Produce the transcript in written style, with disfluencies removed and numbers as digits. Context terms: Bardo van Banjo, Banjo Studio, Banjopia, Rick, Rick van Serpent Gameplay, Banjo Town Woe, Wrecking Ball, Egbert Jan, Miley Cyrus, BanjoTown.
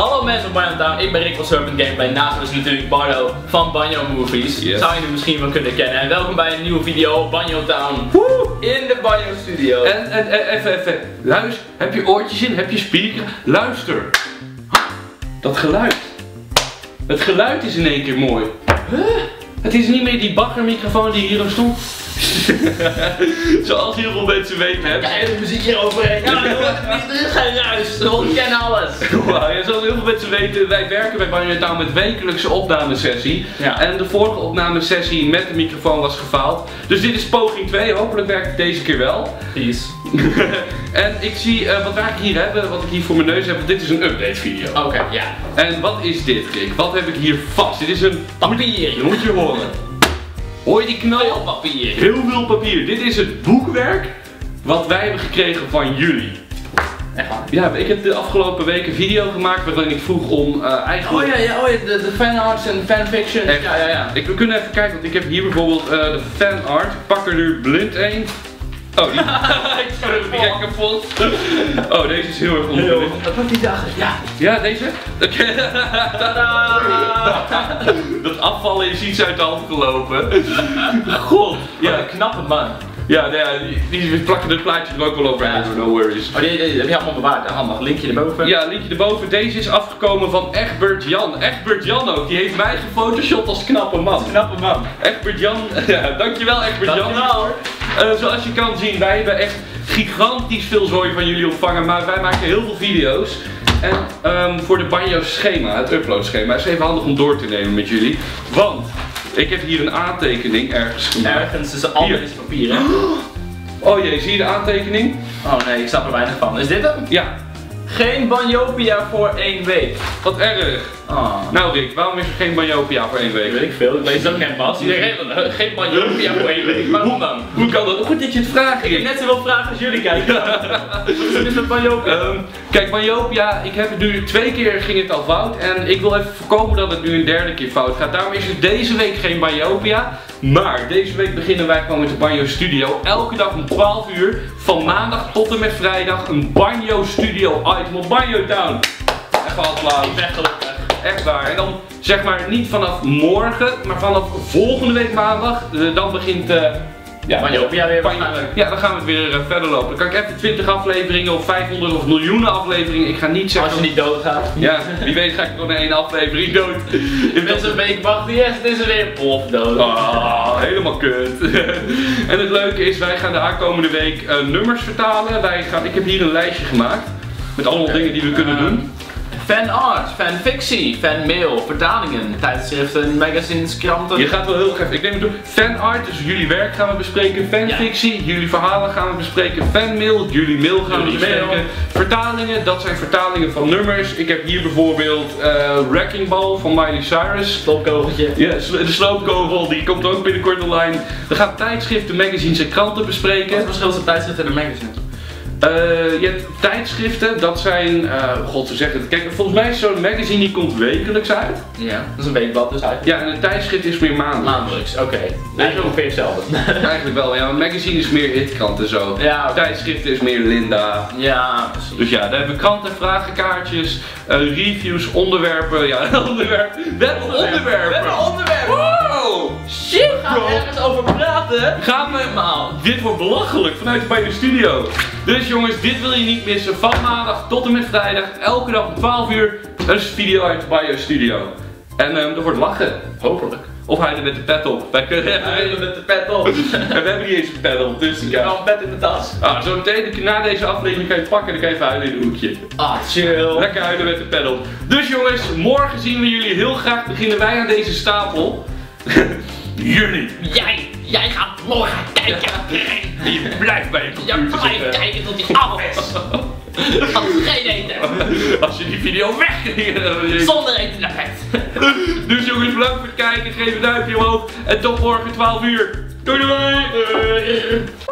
Hallo mensen op Banjo Town, ik ben Rick van Serpent Gameplay. Naast me is natuurlijk Bardo van Banjo Movies. Yes. Zou je er misschien wel kunnen kennen. En welkom bij een nieuwe video op Banjo Town. Woe! In de Banjo Studio. En even. Luister, heb je oortjes in? Heb je speaker? Luister. Dat geluid. Het geluid is in één keer mooi. Huh? Het is niet meer die baggermicrofoon die hier op stond. Zoals heel veel mensen weten hebben. Kijk, de muziek hier overheen. Ja, er is geen ruis. We kennen alles. Wow, ja, zoals heel veel mensen weten, wij werken bij Banjo Town met wekelijkse opnamesessie. Ja. En de vorige opnamesessie met de microfoon was gefaald. Dus dit is poging 2. Hopelijk werkt het deze keer wel. Peace. En ik zie wat wij hier hebben, wat ik hier voor mijn neus heb. Dit is een update video. Oké, ja. En wat is dit, Rick? Wat heb ik hier vast? Dit is een papier. Dat moet je horen. Hoor je die knal? Heel papier. Heel veel papier. Dit is het boekwerk wat wij hebben gekregen van jullie. Echt waar? Ja, ik heb de afgelopen week een video gemaakt waarin ik vroeg om eigenlijk... de fanarts en de fanfiction. Echt? Ja. We kunnen even kijken, want ik heb hier bijvoorbeeld de fanart. Pak er nu blind een. Oh, die... ik zou hem direct kapot. Oh, deze is heel erg ongelukkig. Wat was die dag? Ja. Ja, deze? Oké. Dat afvallen is iets uit de hand gelopen. God. Ja, een knappe man. Ja, die plakken de plaatje er ook wel overheen, no worries. Oh, die heb je allemaal bewaard, handig. Linkje erboven. Ja, linkje erboven. Deze is afgekomen van Egbert Jan. Egbert Jan ook, die heeft mij gefotoshopt als knappe man. Als knappe man. Egbert Jan, ja, dankjewel Egbert Jan. Dankjewel hoor. Zoals je kan zien, wij hebben echt gigantisch veel zooi van jullie ontvangen, maar wij maken heel veel video's. En voor de Banjo schema, het upload schema, is even handig om door te nemen met jullie. Want ik heb hier een aantekening ergens gemaakt. Ergens tussen al deze papieren. Oh jee, zie je de aantekening? Oh nee, ik snap er weinig van. Is dit hem? Ja. Geen Banjopia voor 1 week. Wat erg. Oh. Nou Rick, waarom is er geen Banjopia voor 1 week? Weet ik veel, ik weet het ook net pas. Iedereen wil geen Banjopia voor 1 week. Waarom dan? Hoe kan dat? Goed dat je het vraagt. Ik heb net zoveel vragen als jullie kijken. Wat is dat Banjopia? Kijk, Banjopia, ik heb het nu 2 keer ging het al fout. En ik wil even voorkomen dat het nu een 3e keer fout gaat. Daarom is het deze week geen Banjopia. Maar deze week beginnen wij gewoon met de Banjo Studio. Elke dag om 12 uur, van maandag tot en met vrijdag, een Banjo Studio item op Banjo Town. Even applaus. Ik ben gelukkig. Echt waar. En dan zeg maar niet vanaf morgen, maar vanaf volgende week maandag. Dan begint... Banjopia weer. Ja, dan gaan we weer verder lopen. Dan kan ik even 20 afleveringen of 500 of miljoenen afleveringen. Ik ga niet zeggen... Als je niet doodgaat. Ja, wie weet ga ik nog in 1 aflevering dood. Mensen een week wachten, yes, het is er weer pof dood. Ah, helemaal kut. En het leuke is, wij gaan de aankomende week nummers vertalen. Ik heb hier een lijstje gemaakt. Met allemaal dingen die we kunnen doen. Fanart, fanfictie, fanmail, vertalingen, tijdschriften, magazines, kranten. Je gaat wel heel gek. Ik neem het door. Fanart, dus jullie werk gaan we bespreken. Fanfictie, jullie verhalen gaan we bespreken. Fanmail, jullie mail gaan we bespreken. Vertalingen, dat zijn vertalingen van nummers. Ik heb hier bijvoorbeeld Wrecking Ball van Miley Cyrus. Sloopkogeltje. Ja, de sloopkogel, die komt ook binnenkort online. We gaan tijdschriften, magazines en kranten bespreken. Wat is het verschil tussen tijdschriften en magazines? Je hebt tijdschriften, dat zijn, god ze zeggen het, kijk volgens mij is zo'n magazine die komt wekelijks uit. Ja, dat is een weekblad dus eigenlijk. Ja, en een tijdschrift is meer maandelijks. Maandelijks, oké. Eigenlijk ongeveer hetzelfde. Eigenlijk wel, ja, een magazine is meer hitkrant en zo. Ja, tijdschriften is meer Linda. Ja, precies. Dus ja, daar hebben we kranten, vragenkaartjes, reviews, onderwerpen, We hebben onderwerpen! We hebben onderwerpen! Wow! Shit, we gaan ergens over praten! Gaan we helemaal! Dit wordt belachelijk vanuit bij de studio. Dus jongens, dit wil je niet missen. Van maandag tot en met vrijdag, elke dag om 12 uur, een video uit Banjo Studio. En er wordt lachen, hopelijk. Of hij er met de pet op. Wij kunnen er met de pet op. En we hebben niet eens een pet op, dus ik heb al een pet in de tas. Ah, zo meteen na deze aflevering kan je het pakken en dan kan je even huilen in een hoekje. Ah, chill. Lekker huilen met de pet op. Dus jongens, morgen zien we jullie heel graag. Beginnen wij aan deze stapel. Jullie. Jij gaat morgen kijken. En je blijft bij je computer zitten. Jij blijft kijken tot die af is. Als geen eten. Als je die video weggeeft. Zonder eten naar bed. Dus jongens, bedankt voor het kijken. Geef een duimpje omhoog. En tot morgen 12 uur. Doei doei.